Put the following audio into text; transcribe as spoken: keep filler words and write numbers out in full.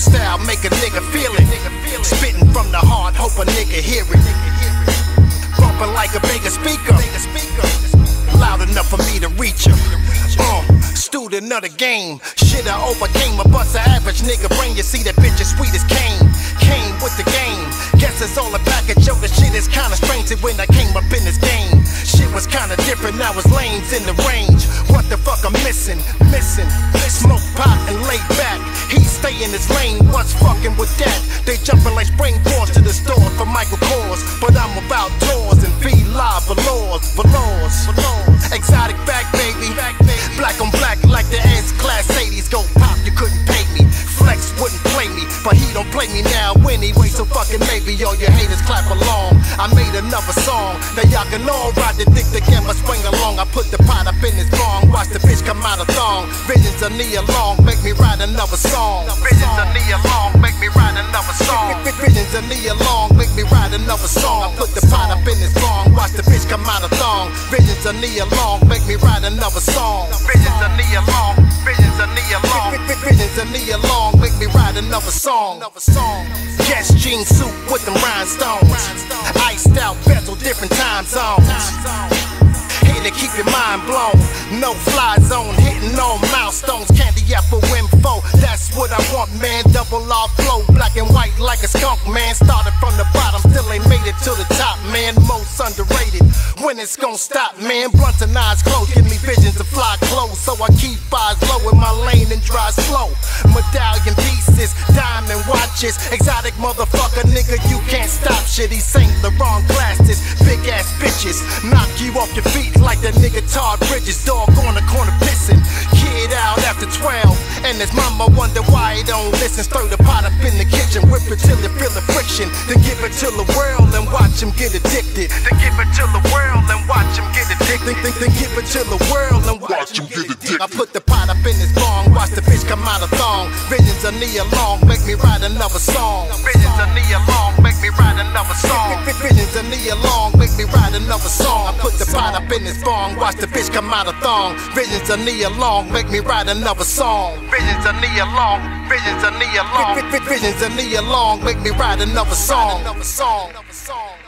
style make a nigga feel it. Spitting from the heart, hope a nigga hear it. Bumping like a Vega speaker, loud enough for me to reach him. Uh, student of the game, shit I overcame. A bust an average nigga brain. You see that bitch as sweet as Kane. Came with the game. Guess it's all a package. Yo, the shit is kinda strange. And when I came up in this game, shit was kinda different. Now it's lanes in the range. What the fuck I'm missing? Missing. Smoke pot and lay back. He stay in his lane. What's fucking with that? They jumping like spring balls to the store for Michael Kors. But I'm about doors and feed live velours, velours. Exotic back, baby. Black on black like the S-Class eighties. Go pop, you couldn't pay me. Flex wouldn't play me, but he don't play me now anyway, so fucking maybe all your haters clap along. I made another song, now y'all can all ride the dick together, swing along. I put the pot up in his thong, watch the bitch come out of thong. Visions of Nia Long, make me write another song. Visions of Nia Long, make me write another song. Visions of Nia Long, make me write another song. I put the pot up in his thong, watch the bitch come out of thong. Visions of Nia Long, make me write another song. Visions of Nia Long, visions of Nia Long, visions of Nia Long. Make me write another song. Another song. Yes, jean suit with them rhinestones. Iced out bezel, different time zones. Here to keep your mind blown. No fly zone, hitting on milestones. Candy apple info, that's what I want, man. Double R flow, black and white like a skunk, man. Started from the bottom, still ain't made it to the top, man. Most underrated. When it's gonna stop, man? Blunt and eyes closed, give me visions of fly clothes. So I keep eyes low in my lane and drive slow. Medallion pieces, diamond watches. Exotic motherfucker, nigga, you can't stop shit. These Saint Laurent glasses, big ass bitches. Knock you off your feet like that nigga Todd Bridges. Dog on the corner pissing, kid out after twelve. And his mama wonder why he don't listen. Stir the pot up in the kitchen, whip it till you feel the friction. Then give it to the world and watch him get addicted. Then give it to the world and watch him get addicted. Think, think, give it to the world and watch him get addicted. I put the pot up in his thong, watch the bitch come out of thong. Visions of Nia Long, make me write another song. Visions of Nia Long, make me write another song. Visions of Nia Long, make me write another song. I put the pot up in his thong, watch the bitch come out of thong. Visions of Nia Long, make me write another song. Visions of Nia Long, visions of Nia Long, visions of Nia Long, make me write another song.